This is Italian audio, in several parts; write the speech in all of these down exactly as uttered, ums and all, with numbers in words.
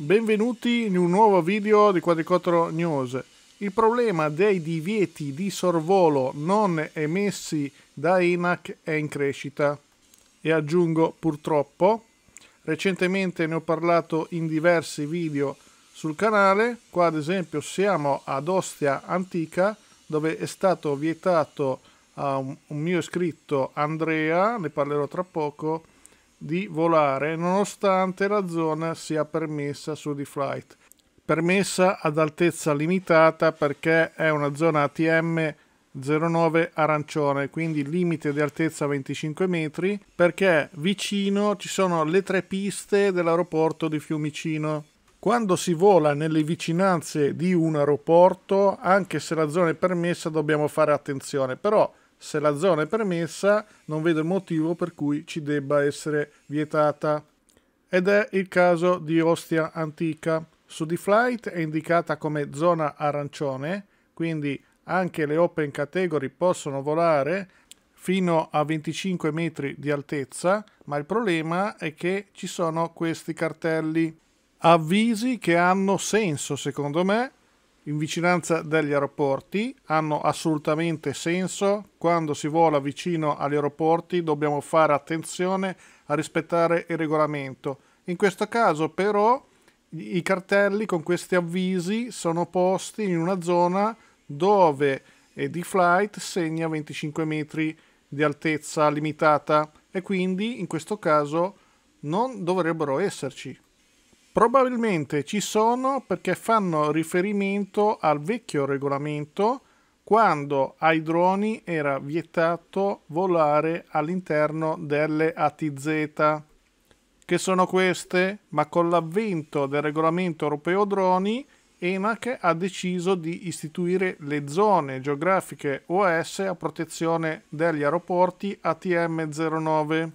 Benvenuti in un nuovo video di Quadricottero news. Il problema dei divieti di sorvolo non emessi da ENAC è in crescita e aggiungo purtroppo. Recentemente ne ho parlato in diversi video sul canale. Qua ad esempio siamo ad Ostia Antica, dove è stato vietato a un mio iscritto Andrea, ne parlerò tra poco, di volare nonostante la zona sia permessa su D-Flight, permessa ad altezza limitata perché è una zona A T M zero nove arancione, quindi limite di altezza venticinque metri, perché vicino ci sono le tre piste dell'aeroporto di Fiumicino. Quando si vola nelle vicinanze di un aeroporto, anche se la zona è permessa, dobbiamo fare attenzione, però se la zona è permessa non vedo il motivo per cui ci debba essere vietata, ed è il caso di Ostia Antica. Su D-Flight è indicata come zona arancione, quindi anche le open category possono volare fino a venticinque metri di altezza, ma il problema è che ci sono questi cartelli, avvisi che hanno senso secondo me in vicinanza degli aeroporti, hanno assolutamente senso. Quando si vola vicino agli aeroporti dobbiamo fare attenzione a rispettare il regolamento. In questo caso però i cartelli con questi avvisi sono posti in una zona dove D-Flight segna venticinque metri di altezza limitata e quindi in questo caso non dovrebbero esserci. Probabilmente ci sono perché fanno riferimento al vecchio regolamento, quando ai droni era vietato volare all'interno delle A T Z, che sono queste, ma con l'avvento del regolamento europeo droni, ENAC ha deciso di istituire le zone geografiche O A S a protezione degli aeroporti A T M zero nove,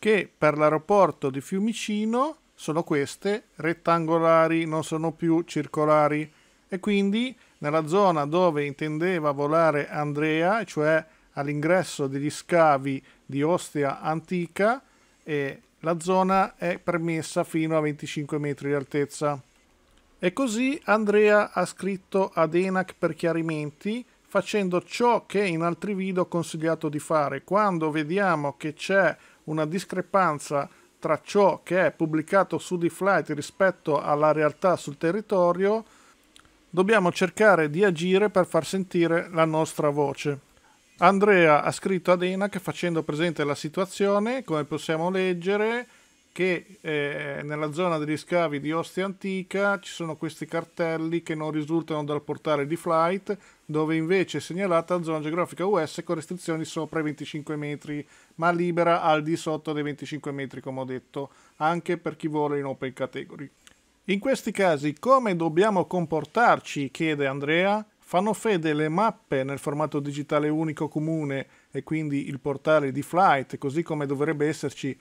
che per l'aeroporto di Fiumicino sono queste rettangolari, non sono più circolari, e quindi nella zona dove intendeva volare Andrea, cioè all'ingresso degli scavi di Ostia Antica, e la zona è permessa fino a venticinque metri di altezza. E così Andrea ha scritto ad ENAC per chiarimenti, facendo ciò che in altri video ho consigliato di fare. Quando vediamo che c'è una discrepanza tra ciò che è pubblicato su D-Flight rispetto alla realtà sul territorio, dobbiamo cercare di agire per far sentire la nostra voce. Andrea ha scritto ad ENAC facendo presente la situazione, come possiamo leggere, che eh, nella zona degli scavi di Ostia Antica ci sono questi cartelli che non risultano dal portale D-Flight, dove invece è segnalata zona geografica U S con restrizioni sopra i venticinque metri, ma libera al di sotto dei venticinque metri, come ho detto, anche per chi vola in open category. In questi casi come dobbiamo comportarci, chiede Andrea. Fanno fede le mappe nel formato digitale unico comune e quindi il portale D-Flight, così come dovrebbe esserci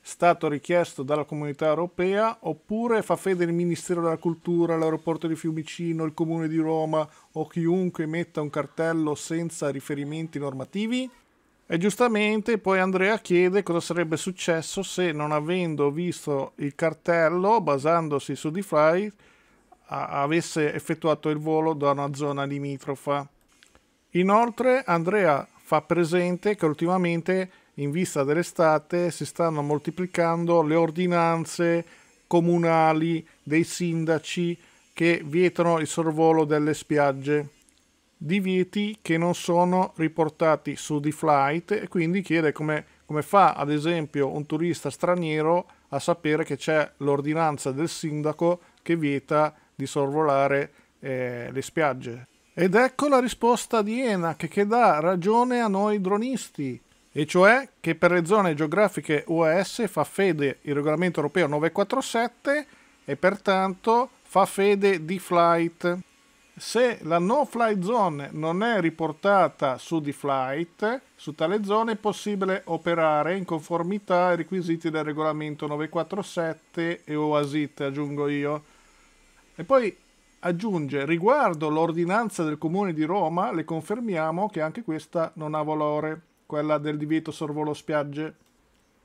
stato richiesto dalla comunità europea, oppure fa fede il Ministero della Cultura, l'aeroporto di Fiumicino, il Comune di Roma o chiunque metta un cartello senza riferimenti normativi? E giustamente poi Andrea chiede cosa sarebbe successo se, non avendo visto il cartello, basandosi su D-Flight, avesse effettuato il volo da una zona limitrofa. Inoltre Andrea fa presente che ultimamente, in vista dell'estate, si stanno moltiplicando le ordinanze comunali dei sindaci che vietano il sorvolo delle spiagge, divieti che non sono riportati su D-Flight, e quindi chiede come, come fa ad esempio un turista straniero a sapere che c'è l'ordinanza del sindaco che vieta di sorvolare eh, le spiagge. Ed ecco la risposta di ENAC, che dà ragione a noi dronisti, e cioè che per le zone geografiche U A S fa fede il regolamento europeo nove quattro sette e pertanto fa fede D-Flight. Se la no-fly zone non è riportata su D-Flight, su tale zona è possibile operare in conformità ai requisiti del regolamento nove quattro sette e O A S I T, aggiungo io. E poi aggiunge, riguardo l'ordinanza del Comune di Roma, le confermiamo che anche questa non ha valore, quella del divieto sorvolo spiagge.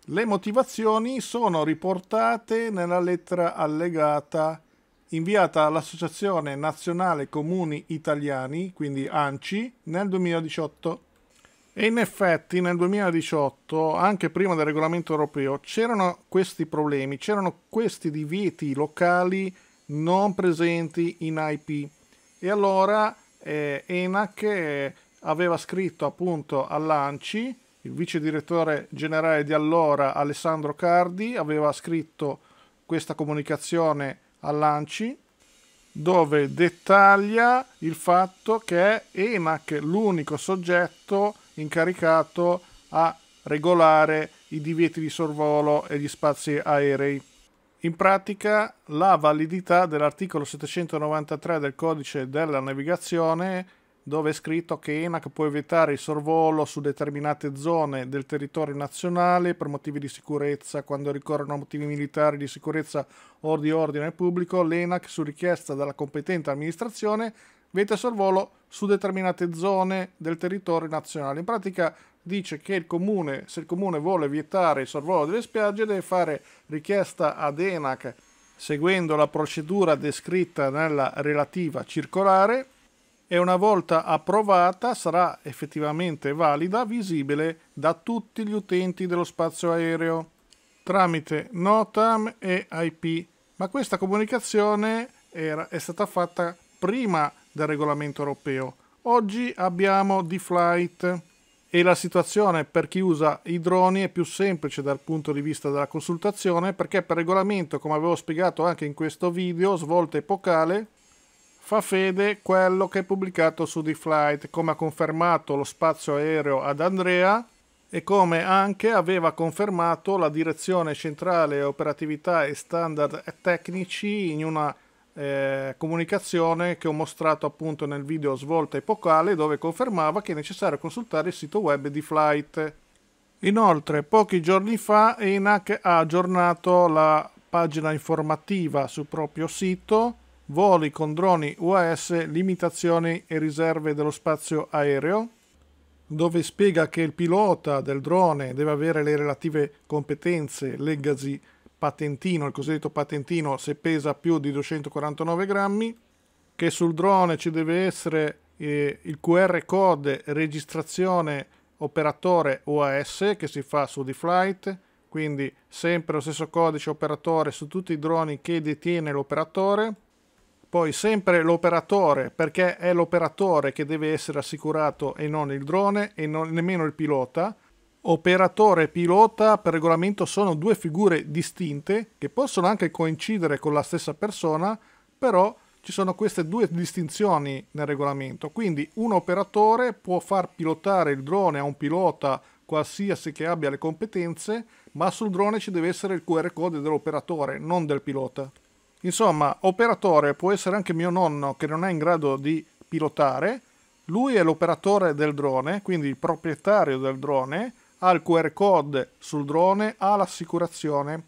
Le motivazioni sono riportate nella lettera allegata inviata all'Associazione Nazionale Comuni Italiani, quindi ANCI, nel duemiladiciotto. E in effetti nel duemiladiciotto, anche prima del regolamento europeo, c'erano questi problemi, c'erano questi divieti locali non presenti in A I P. E allora eh, ENAC eh, aveva scritto appunto all'ANCI, il vice direttore generale di allora Alessandro Cardi aveva scritto questa comunicazione all'ANCI dove dettaglia il fatto che è ENAC l'unico soggetto incaricato a regolare i divieti di sorvolo e gli spazi aerei. In pratica la validità dell'articolo settecentonovantatré del codice della navigazione, dove è scritto che ENAC può vietare il sorvolo su determinate zone del territorio nazionale per motivi di sicurezza, quando ricorrono a motivi militari, di sicurezza o di ordine pubblico. L'ENAC, su richiesta della competente amministrazione, vieta il sorvolo su determinate zone del territorio nazionale. In pratica dice che il comune, se il comune vuole vietare il sorvolo delle spiagge, deve fare richiesta ad ENAC seguendo la procedura descritta nella relativa circolare, e una volta approvata sarà effettivamente valida, visibile da tutti gli utenti dello spazio aereo tramite NOTAM e A I P. Ma questa comunicazione era, è stata fatta prima del regolamento europeo. Oggi abbiamo D-Flight e la situazione per chi usa i droni è più semplice dal punto di vista della consultazione, perché per regolamento, come avevo spiegato anche in questo video, svolta epocale, fa fede quello che è pubblicato su D-Flight, come ha confermato lo spazio aereo ad Andrea e come anche aveva confermato la direzione centrale operatività e standard tecnici in una eh, comunicazione che ho mostrato appunto nel video svolta epocale, dove confermava che è necessario consultare il sito web di Flight. Inoltre pochi giorni fa ENAC ha aggiornato la pagina informativa sul proprio sito: voli con droni U A S, limitazioni e riserve dello spazio aereo, dove spiega che il pilota del drone deve avere le relative competenze, legacy patentino, il cosiddetto patentino se pesa più di duecentoquarantanove grammi, che sul drone ci deve essere eh, il Q R code registrazione operatore O A S che si fa su D-Flight, quindi sempre lo stesso codice operatore su tutti i droni che detiene l'operatore. Poi sempre l'operatore, perché è l'operatore che deve essere assicurato e non il drone e non, nemmeno il pilota. Operatore e pilota per regolamento sono due figure distinte che possono anche coincidere con la stessa persona, però ci sono queste due distinzioni nel regolamento. Quindi un operatore può far pilotare il drone a un pilota qualsiasi che abbia le competenze, ma sul drone ci deve essere il Q R code dell'operatore, non del pilota. Insomma, operatore può essere anche mio nonno che non è in grado di pilotare, lui è l'operatore del drone, quindi il proprietario del drone, ha il Q R code sul drone, ha l'assicurazione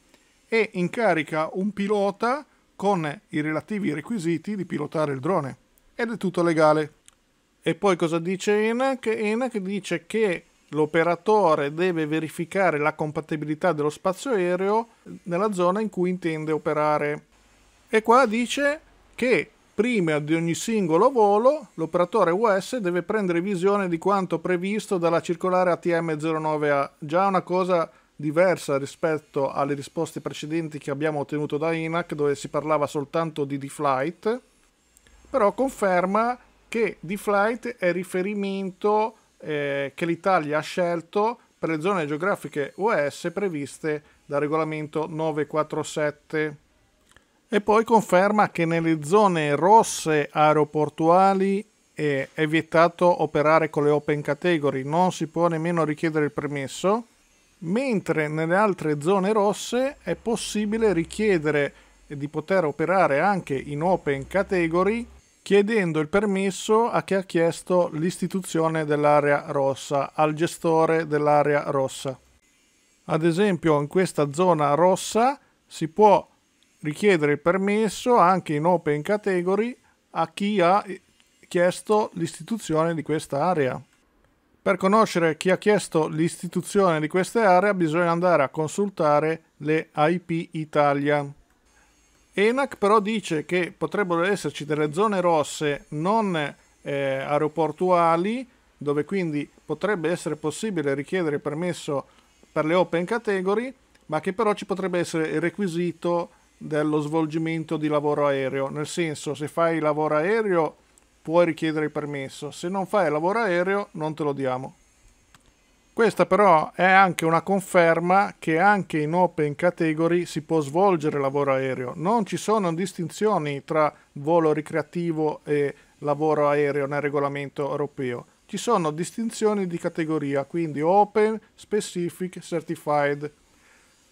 e incarica un pilota con i relativi requisiti di pilotare il drone. Ed è tutto legale. E poi cosa dice ENAC? ENAC dice che l'operatore deve verificare la compatibilità dello spazio aereo nella zona in cui intende operare. E qua dice che prima di ogni singolo volo l'operatore U S deve prendere visione di quanto previsto dalla circolare A T M zero nove A, già una cosa diversa rispetto alle risposte precedenti che abbiamo ottenuto da ENAC, dove si parlava soltanto di D-Flight, però conferma che D-Flight è riferimento eh, che l'Italia ha scelto per le zone geografiche U S previste dal regolamento novecentoquarantasette. E poi conferma che nelle zone rosse aeroportuali è vietato operare con le open category, non si può nemmeno richiedere il permesso, mentre nelle altre zone rosse è possibile richiedere di poter operare anche in open category chiedendo il permesso a chi ha chiesto l'istituzione dell'area rossa, al gestore dell'area rossa. Ad esempio in questa zona rossa si può richiedere il permesso anche in open category a chi ha chiesto l'istituzione di questa area. Per conoscere chi ha chiesto l'istituzione di questa area bisogna andare a consultare le A I P Italia. ENAC però dice che potrebbero esserci delle zone rosse non eh, aeroportuali, dove quindi potrebbe essere possibile richiedere permesso per le open category, ma che però ci potrebbe essere il requisito dello svolgimento di lavoro aereo, nel senso, se fai lavoro aereo puoi richiedere il permesso, se non fai lavoro aereo non te lo diamo. Questa però è anche una conferma che anche in open category si può svolgere lavoro aereo, non ci sono distinzioni tra volo ricreativo e lavoro aereo nel regolamento europeo, ci sono distinzioni di categoria, quindi open, specific, certified.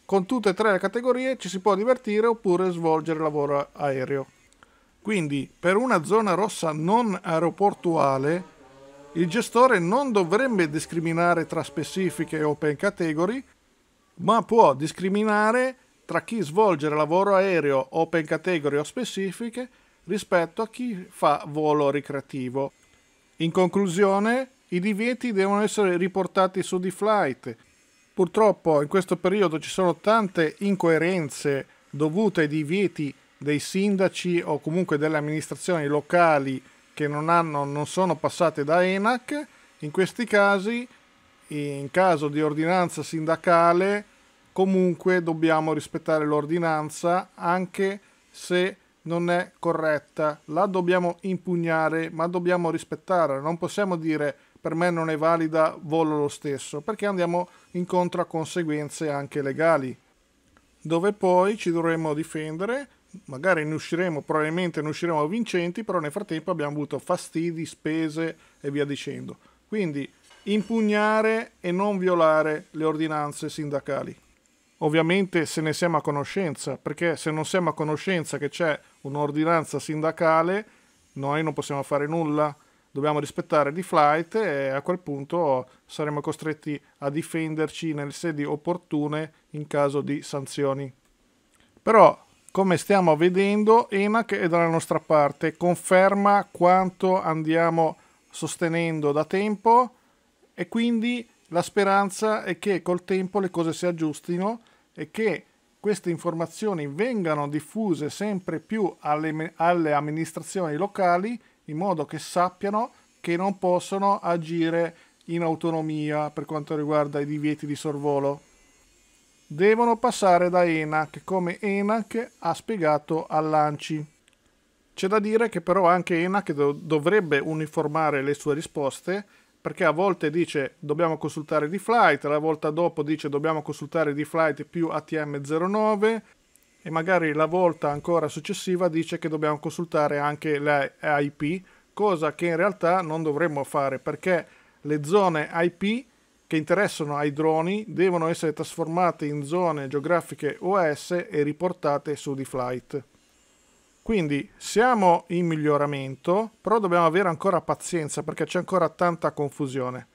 Con tutte e tre le categorie ci si può divertire oppure svolgere lavoro aereo. Quindi per una zona rossa non aeroportuale il gestore non dovrebbe discriminare tra specifiche e open category, ma può discriminare tra chi svolge lavoro aereo open category o specifiche rispetto a chi fa volo ricreativo. In conclusione, i divieti devono essere riportati su D-Flight. Purtroppo in questo periodo ci sono tante incoerenze dovute ai divieti dei sindaci o comunque delle amministrazioni locali che non, hanno, non sono passate da ENAC. In questi casi, in caso di ordinanza sindacale, comunque dobbiamo rispettare l'ordinanza, anche se non è corretta. La dobbiamo impugnare, ma dobbiamo rispettarla. Non possiamo dire per me non è valida, volo lo stesso, perché andiamo incontro a conseguenze anche legali, dove poi ci dovremo difendere. Magari ne usciremo, probabilmente ne usciremo vincenti, però nel frattempo abbiamo avuto fastidi, spese e via dicendo. Quindi impugnare e non violare le ordinanze sindacali. Ovviamente se ne siamo a conoscenza, perché se non siamo a conoscenza che c'è un'ordinanza sindacale, noi non possiamo fare nulla, dobbiamo rispettare D-Flight e a quel punto saremo costretti a difenderci nelle sedi opportune in caso di sanzioni. Però, come stiamo vedendo, ENAC è dalla nostra parte, conferma quanto andiamo sostenendo da tempo e quindi la speranza è che col tempo le cose si aggiustino e che queste informazioni vengano diffuse sempre più alle, alle amministrazioni locali, in modo che sappiano che non possono agire in autonomia per quanto riguarda i divieti di sorvolo. Devono passare da ENAC, come ENAC ha spiegato all'A N C I. C'è da dire che però anche ENAC dovrebbe uniformare le sue risposte, perché a volte dice dobbiamo consultare D-Flight, la volta dopo dice dobbiamo consultare D-Flight più A T M zero nove e magari la volta ancora successiva dice che dobbiamo consultare anche le A I P, cosa che in realtà non dovremmo fare, perché le zone A I P che interessano ai droni devono essere trasformate in zone geografiche O A S e riportate su D-Flight. Quindi siamo in miglioramento, però dobbiamo avere ancora pazienza perché c'è ancora tanta confusione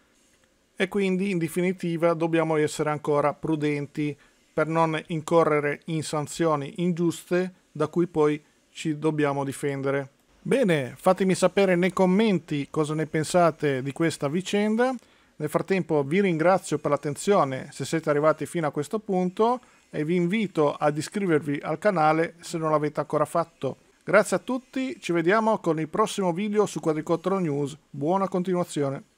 e quindi in definitiva dobbiamo essere ancora prudenti per non incorrere in sanzioni ingiuste da cui poi ci dobbiamo difendere. Bene, fatemi sapere nei commenti cosa ne pensate di questa vicenda. Nel frattempo vi ringrazio per l'attenzione se siete arrivati fino a questo punto e vi invito ad iscrivervi al canale se non l'avete ancora fatto. Grazie a tutti, ci vediamo con il prossimo video su Quadricottero News. Buona continuazione!